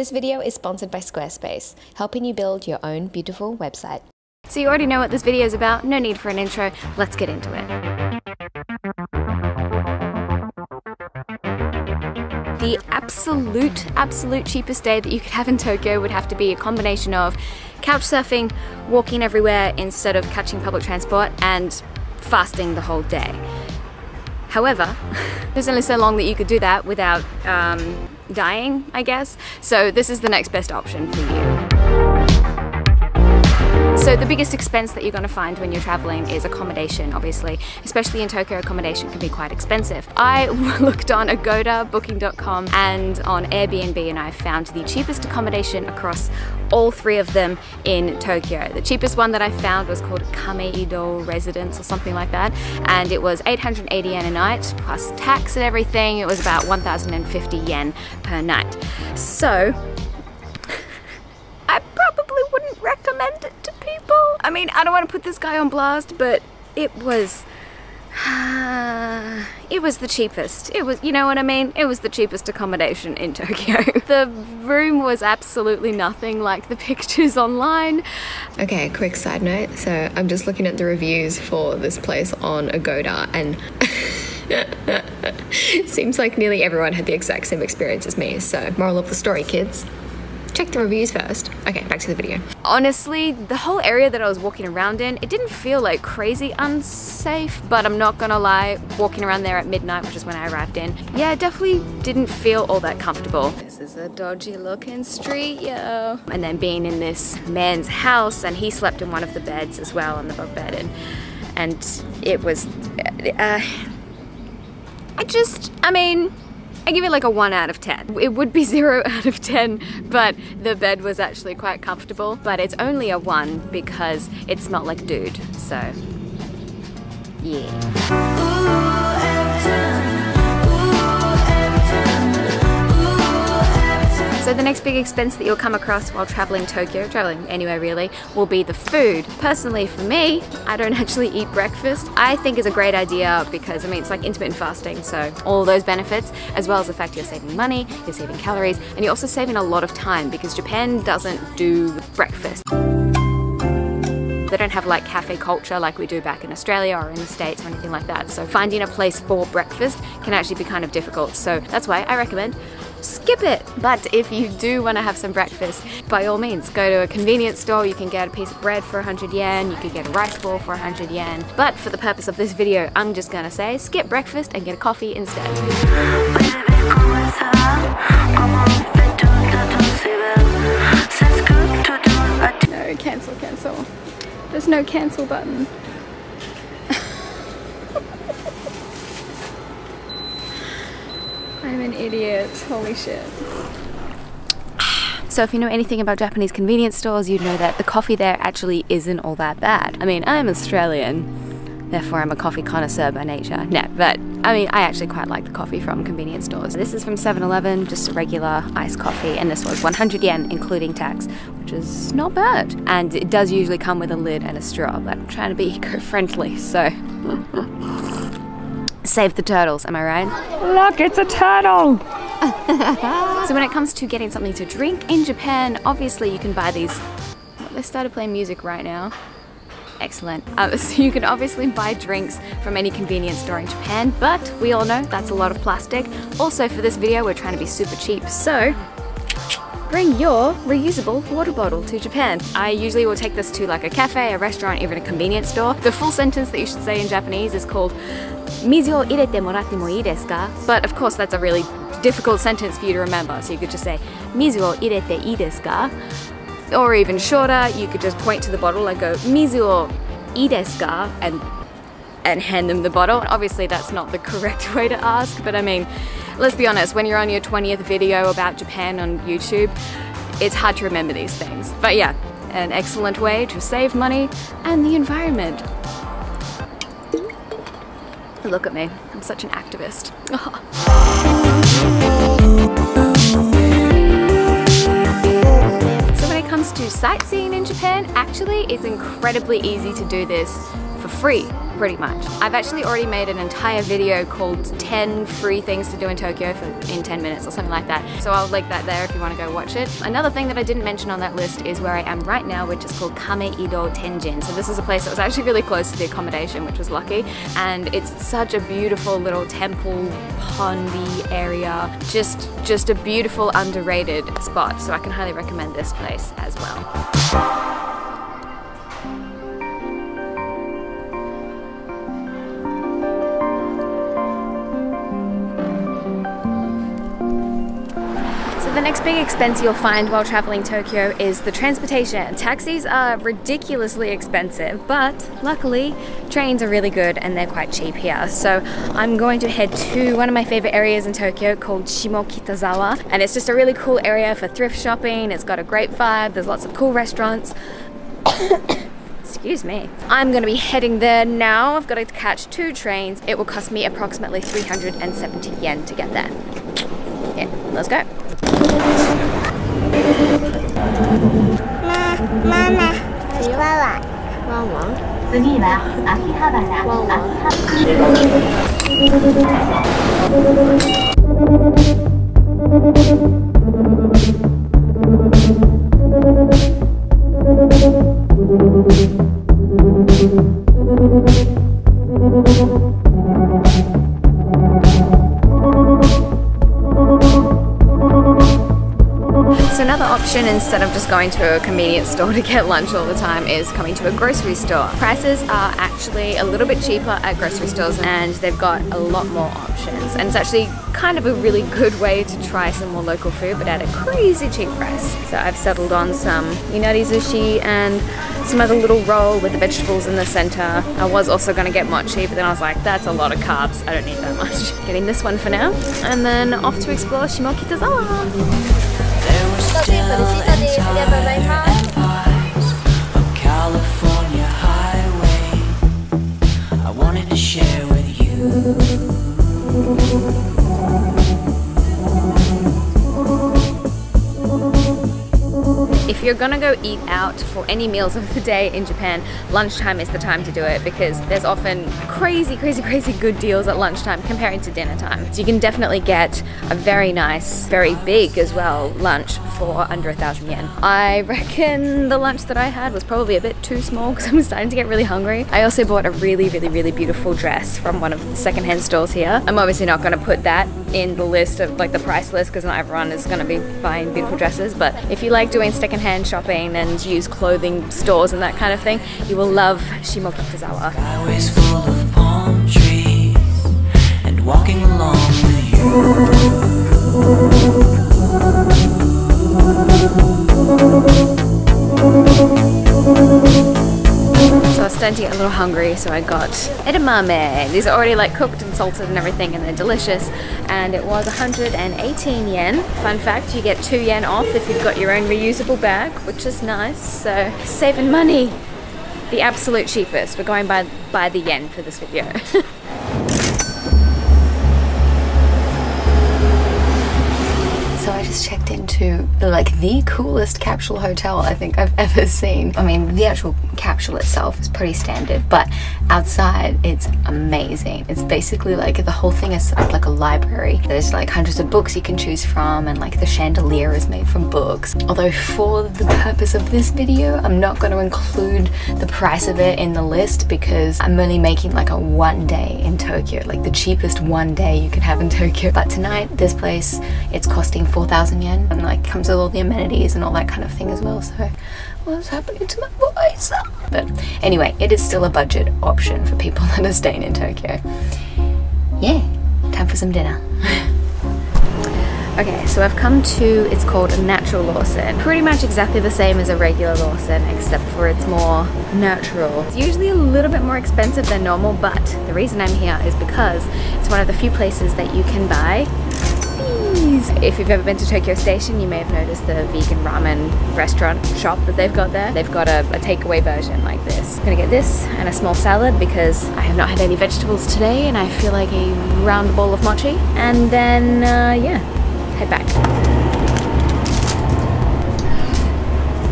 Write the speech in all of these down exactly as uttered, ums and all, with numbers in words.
This video is sponsored by Squarespace, helping you build your own beautiful website. So you already know what this video is about, no need for an intro, let's get into it. The absolute, absolute cheapest day that you could have in Tokyo would have to be a combination of couch surfing, walking everywhere instead of catching public transport, and fasting the whole day. However, there's only so long that you could do that without um, dying, I guess. So this is the next best option for you. So the biggest expense that you're going to find when you're traveling is accommodation, obviously. Especially in Tokyo, accommodation can be quite expensive. I looked on Agoda, booking dot com, and on Airbnb, and I found the cheapest accommodation across all three of them in Tokyo. The cheapest one that I found was called Kameido Residence or something like that, and it was eight hundred eighty yen a night plus tax and everything. It was about one thousand fifty yen per night. So I probably wouldn't recommend it to people. I mean, I don't want to put this guy on blast, but it was it was the cheapest. It was, you know what I mean? It was the cheapest accommodation in Tokyo. The room was absolutely nothing like the pictures online. Okay, quick side note. So I'm just looking at the reviews for this place on Agoda, and seems like nearly everyone had the exact same experience as me. So moral of the story, kids. Check the reviews first. Okay, back to the video. Honestly, the whole area that I was walking around in, it didn't feel like crazy unsafe, but I'm not gonna lie, walking around there at midnight, which is when I arrived in, yeah, definitely didn't feel all that comfortable. This is a dodgy looking street, yo. And then being in this man's house, and he slept in one of the beds as well, on the bunk bed, and, and it was, uh, I just, I mean, I give it like a one out of ten. It would be zero out of ten, but the bed was actually quite comfortable. But it's only a one because it smelled like dude, so yeah. So the next big expense that you'll come across while traveling Tokyo, traveling anywhere really, will be the food. Personally for me, I don't actually eat breakfast. I think it's a great idea because, I mean, it's like intermittent fasting, so all those benefits, as well as the fact you're saving money, you're saving calories, and you're also saving a lot of time because Japan doesn't do breakfast. They don't have like cafe culture like we do back in Australia or in the States or anything like that. So finding a place for breakfast can actually be kind of difficult. So that's why I recommend skip it. But if you do want to have some breakfast, by all means, go to a convenience store. You can get a piece of bread for one hundred yen. You can get a rice ball for one hundred yen. But for the purpose of this video, I'm just going to say skip breakfast and get a coffee instead. Cancel, cancel. There's no cancel button. I'm an idiot. Holy shit. So if you know anything about Japanese convenience stores, you know that the coffee there actually isn't all that bad. I mean, I'm Australian, therefore I'm a coffee connoisseur by nature. No, but I mean, I actually quite like the coffee from convenience stores. This is from seven eleven, just a regular iced coffee, and this was one hundred yen including tax, which is not bad. And it does usually come with a lid and a straw, but I'm trying to be eco-friendly, so. Save the turtles, am I right? Look, it's a turtle! So when it comes to getting something to drink in Japan, obviously you can buy these. They started playing music right now. Excellent. Uh, so you can obviously buy drinks from any convenience store in Japan, but we all know that's a lot of plastic. Also for this video, we're trying to be super cheap, so bring your reusable water bottle to Japan. I usually will take this to like a cafe, a restaurant, even a convenience store. The full sentence that you should say in Japanese is called "Mizu wo irete moratte mo ii desu ka?" But of course that's a really difficult sentence for you to remember, so you could just say "Mizu wo irete ii desu ka?" Or even shorter, you could just point to the bottle and go "Mizu wo ii desu ka?" and and hand them the bottle. Obviously that's not the correct way to ask, but I mean, let's be honest, when you're on your twentieth video about Japan on YouTube, it's hard to remember these things. But yeah, an excellent way to save money and the environment. Look at me, I'm such an activist. So when it comes to sightseeing in Japan, actually it's incredibly easy to do this for free, pretty much. I've actually already made an entire video called ten free things to do in Tokyo for, in ten minutes or something like that. So I'll link that there if you want to go watch it. Another thing that I didn't mention on that list is where I am right now, which is called Kameido Tenjin. So this is a place that was actually really close to the accommodation, which was lucky. And it's such a beautiful little temple, pondy area. Just, just a beautiful, underrated spot. So I can highly recommend this place as well. The next big expense you'll find while traveling Tokyo is the transportation. Taxis are ridiculously expensive, but luckily trains are really good and they're quite cheap here. So I'm going to head to one of my favorite areas in Tokyo called Shimokitazawa, and it's just a really cool area for thrift shopping. It's got a great vibe, there's lots of cool restaurants. Excuse me. I'm gonna be heading there now. I've got to catch two trains. It will cost me approximately three hundred seventy yen to get there. Yeah, let's go. Another option, instead of just going to a convenience store to get lunch all the time, is coming to a grocery store. Prices are actually a little bit cheaper at grocery stores and they've got a lot more options, and it's actually kind of a really good way to try some more local food but at a crazy cheap price. So I've settled on some inari sushi and some other little roll with the vegetables in the center. I was also going to get mochi, but then I was like, that's a lot of carbs, I don't need that much. Getting this one for now and then off to explore Shimokitazawa. California highway, I wanted to share with you. If you're gonna go eat out for any meals of the day in Japan, lunchtime is the time to do it, because there's often crazy, crazy, crazy good deals at lunchtime compared to dinner time. So you can definitely get a very nice, very big as well lunch for under a thousand yen. I reckon the lunch that I had was probably a bit too small because I'm starting to get really hungry. I also bought a really, really, really beautiful dress from one of the secondhand stores here. I'm obviously not gonna put that in the list of like the price list because not everyone is gonna be buying beautiful dresses, but if you like doing secondhand shopping and use clothing stores and that kind of thing, you will love Shimokitazawa. Highways full of palm trees and walking along with you. So I was starting to get a little hungry, so I got edamame. These are already like cooked and salted and everything, and they're delicious. And it was one hundred eighteen yen. Fun fact, you get two yen off if you've got your own reusable bag, which is nice. So saving money, the absolute cheapest. We're going by, by the yen for this video. So I just checked into like the coolest capsule hotel I think I've ever seen. I mean, the actual capsule itself is pretty standard, but outside it's amazing. It's basically like the whole thing is like a library. There's like hundreds of books you can choose from, and like the chandelier is made from books. Although for the purpose of this video, I'm not going to include the price of it in the list because I'm only making like a one day in Tokyo, like the cheapest one day you can have in Tokyo. But tonight, this place, it's costing four thousand yen, and like comes with all the amenities and all that kind of thing as well. So what's happening to my voice? But anyway, it is still a budget option for people that are staying in Tokyo. Yeah, time for some dinner. Okay, so I've come to, it's called Natural Lawson. Pretty much exactly the same as a regular Lawson, except for it's more natural. It's usually a little bit more expensive than normal, but the reason I'm here is because it's one of the few places that you can buy. If you've ever been to Tokyo Station, you may have noticed the vegan ramen restaurant shop that they've got there. They've got a, a takeaway version like this. I'm gonna get this and a small salad because I have not had any vegetables today and I feel like a round bowl of mochi. And then, uh, yeah, head back.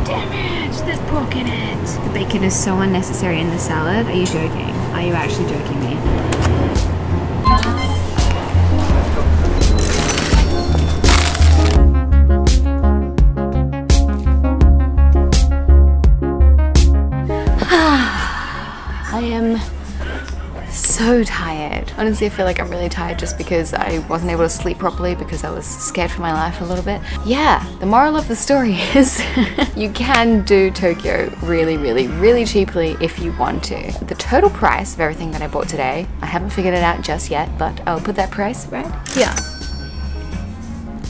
Damn it, there's pork in it. The bacon is so unnecessary in the salad. Are you joking? Are you actually joking me? I am so tired. Honestly, I feel like I'm really tired just because I wasn't able to sleep properly because I was scared for my life a little bit. Yeah, the moral of the story is you can do Tokyo really, really, really cheaply if you want to. The total price of everything that I bought today, I haven't figured it out just yet, but I'll put that price right here.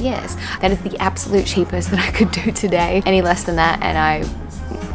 Yes, that is the absolute cheapest that I could do today. Any less than that and I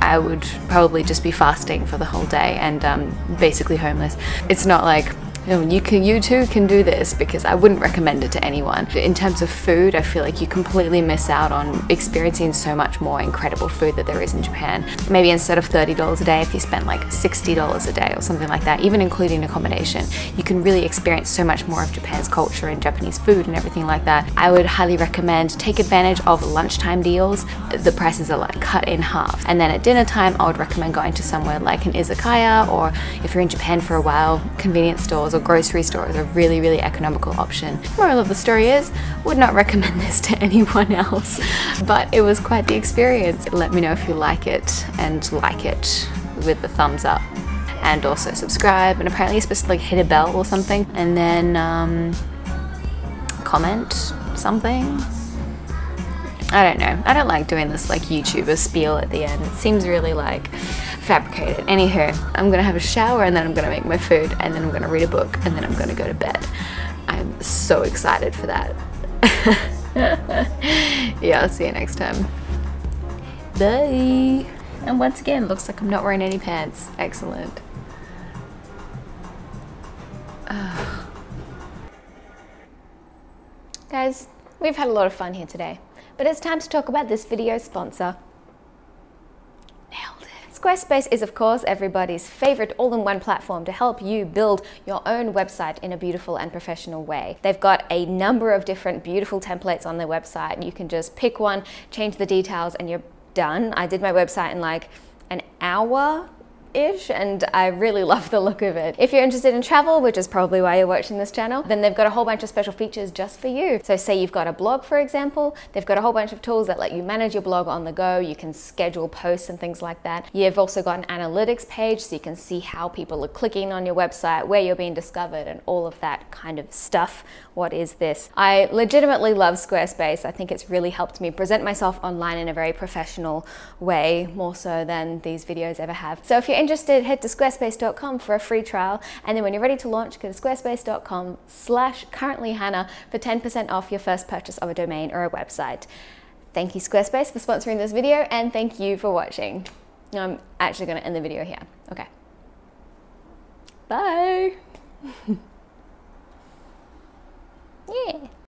I would probably just be fasting for the whole day and um, basically homeless. It's not like, you know, you can, you too can do this, because I wouldn't recommend it to anyone. In terms of food, I feel like you completely miss out on experiencing so much more incredible food that there is in Japan. Maybe instead of thirty dollars a day, if you spend like sixty dollars a day or something like that, even including accommodation, you can really experience so much more of Japan's culture and Japanese food and everything like that. I would highly recommend take advantage of lunchtime deals. The prices are like cut in half. And then at dinner time, I would recommend going to somewhere like an izakaya, or if you're in Japan for a while, convenience stores or grocery stores are really, really economical option. Moral of the story is, would not recommend this to anyone else, but it was quite the experience. Let me know if you like it, and like it with the thumbs up, and also subscribe, and apparently you're supposed to like hit a bell or something, and then um, comment something. I don't know. I don't like doing this like YouTuber spiel at the end. It seems really like fabricated. Anywho, I'm gonna have a shower and then I'm gonna make my food and then I'm gonna read a book and then I'm gonna go to bed. I'm so excited for that. Yeah, I'll see you next time. Bye. And once again, looks like I'm not wearing any pants. Excellent. Oh. Guys, we've had a lot of fun here today. But it's time to talk about this video's sponsor. Nailed it. Squarespace is of course everybody's favorite all-in-one platform to help you build your own website in a beautiful and professional way. They've got a number of different beautiful templates on their website. You can just pick one, change the details, and you're done. I did my website in like an hour. Ish, and I really love the look of it. If you're interested in travel, which is probably why you're watching this channel, then they've got a whole bunch of special features just for you. So say you've got a blog, for example, they've got a whole bunch of tools that let you manage your blog on the go. You can schedule posts and things like that. You've also got an analytics page so you can see how people are clicking on your website, where you're being discovered, and all of that kind of stuff. What is this? I legitimately love Squarespace. I think it's really helped me present myself online in a very professional way, more so than these videos ever have. So if you're interested, head to squarespace dot com for a free trial, and then when you're ready to launch, go to squarespace dot com slash currently hannah for ten percent off your first purchase of a domain or a website. Thank you, Squarespace, for sponsoring this video, and thank you for watching. I'm actually going to end the video here. Okay. Bye.